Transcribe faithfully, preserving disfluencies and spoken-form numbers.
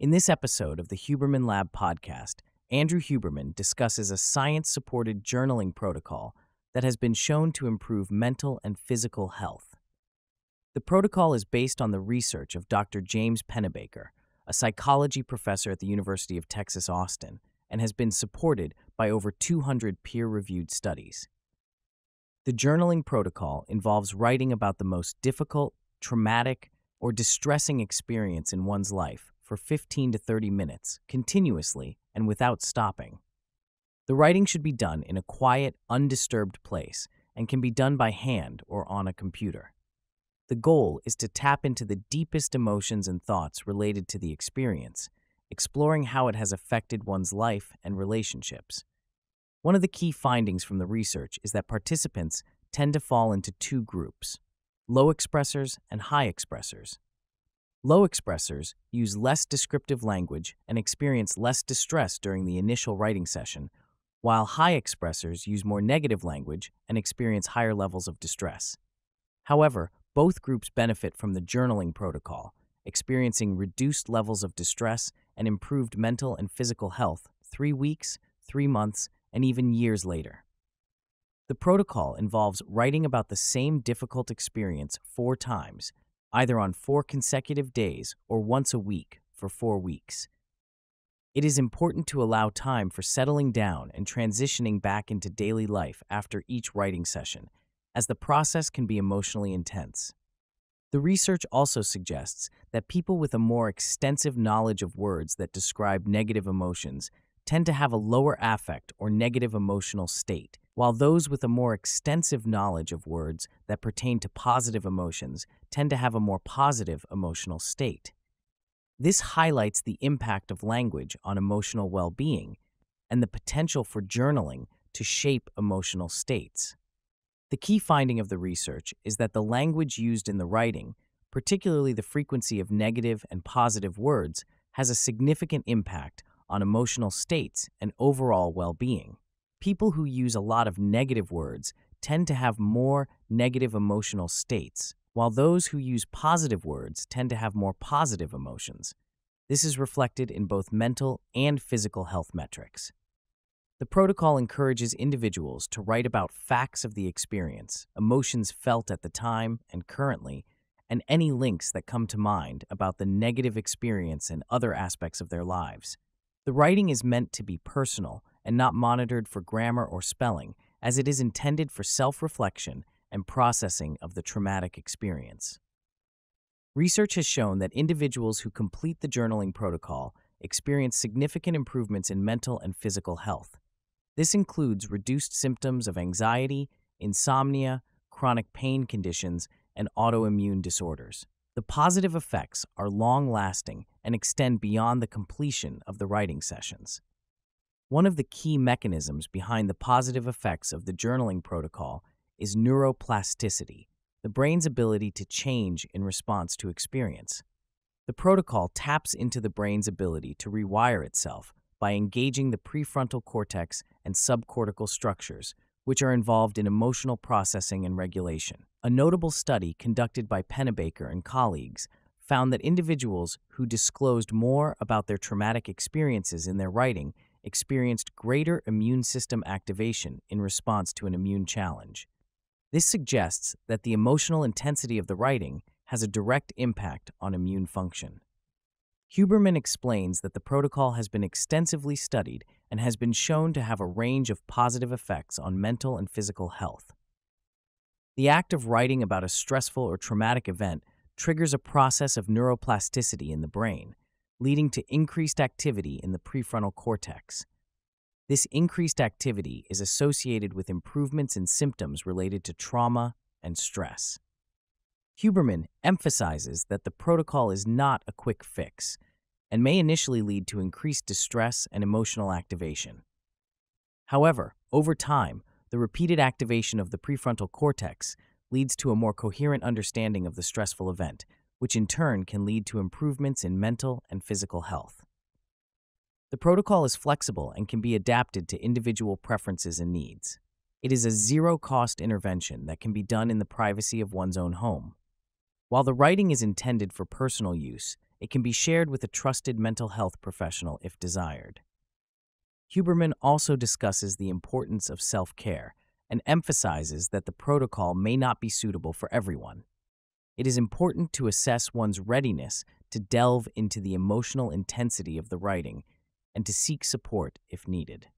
In this episode of the Huberman Lab podcast, Andrew Huberman discusses a science-supported journaling protocol that has been shown to improve mental and physical health. The protocol is based on the research of Doctor James Pennebaker, a psychology professor at the University of Texas Austin, and has been supported by over two hundred peer-reviewed studies. The journaling protocol involves writing about the most difficult, traumatic, or distressing experience in one's life for fifteen to thirty minutes, continuously and without stopping. The writing should be done in a quiet, undisturbed place and can be done by hand or on a computer. The goal is to tap into the deepest emotions and thoughts related to the experience, exploring how it has affected one's life and relationships. One of the key findings from the research is that participants tend to fall into two groups: low expressors and high expressors. Low expressors use less descriptive language and experience less distress during the initial writing session, while high expressors use more negative language and experience higher levels of distress. However, both groups benefit from the journaling protocol, experiencing reduced levels of distress and improved mental and physical health three weeks, three months, and even years later. The protocol involves writing about the same difficult experience four times, either on four consecutive days or once a week for four weeks. It is important to allow time for settling down and transitioning back into daily life after each writing session, as the process can be emotionally intense. The research also suggests that people with a more extensive knowledge of words that describe negative emotions tend to have a lower affect or negative emotional state, while those with a more extensive knowledge of words that pertain to positive emotions tend to have a more positive emotional state. This highlights the impact of language on emotional well-being and the potential for journaling to shape emotional states. The key finding of the research is that the language used in the writing, particularly the frequency of negative and positive words, has a significant impact on emotional states and overall well-being. People who use a lot of negative words tend to have more negative emotional states, while those who use positive words tend to have more positive emotions. This is reflected in both mental and physical health metrics. The protocol encourages individuals to write about facts of the experience, emotions felt at the time and currently, and any links that come to mind about the negative experience and other aspects of their lives. The writing is meant to be personal and not monitored for grammar or spelling, as it is intended for self-reflection and processing of the traumatic experience. Research has shown that individuals who complete the journaling protocol experience significant improvements in mental and physical health. This includes reduced symptoms of anxiety, insomnia, chronic pain conditions, and autoimmune disorders. The positive effects are long-lasting and extend beyond the completion of the writing sessions. One of the key mechanisms behind the positive effects of the journaling protocol is neuroplasticity, the brain's ability to change in response to experience. The protocol taps into the brain's ability to rewire itself by engaging the prefrontal cortex and subcortical structures, which are involved in emotional processing and regulation. A notable study conducted by Pennebaker and colleagues found that individuals who disclosed more about their traumatic experiences in their writing experienced greater immune system activation in response to an immune challenge. This suggests that the emotional intensity of the writing has a direct impact on immune function. Huberman explains that the protocol has been extensively studied and has been shown to have a range of positive effects on mental and physical health. The act of writing about a stressful or traumatic event triggers a process of neuroplasticity in the brain, leading to increased activity in the prefrontal cortex. This increased activity is associated with improvements in symptoms related to trauma and stress. Huberman emphasizes that the protocol is not a quick fix and may initially lead to increased distress and emotional activation. However, over time, the repeated activation of the prefrontal cortex leads to a more coherent understanding of the stressful event, which in turn can lead to improvements in mental and physical health. The protocol is flexible and can be adapted to individual preferences and needs. It is a zero-cost intervention that can be done in the privacy of one's own home. While the writing is intended for personal use, It can be shared with a trusted mental health professional if desired. Huberman also discusses the importance of self-care and emphasizes that the protocol may not be suitable for everyone. It is important to assess one's readiness to delve into the emotional intensity of the writing and to seek support if needed.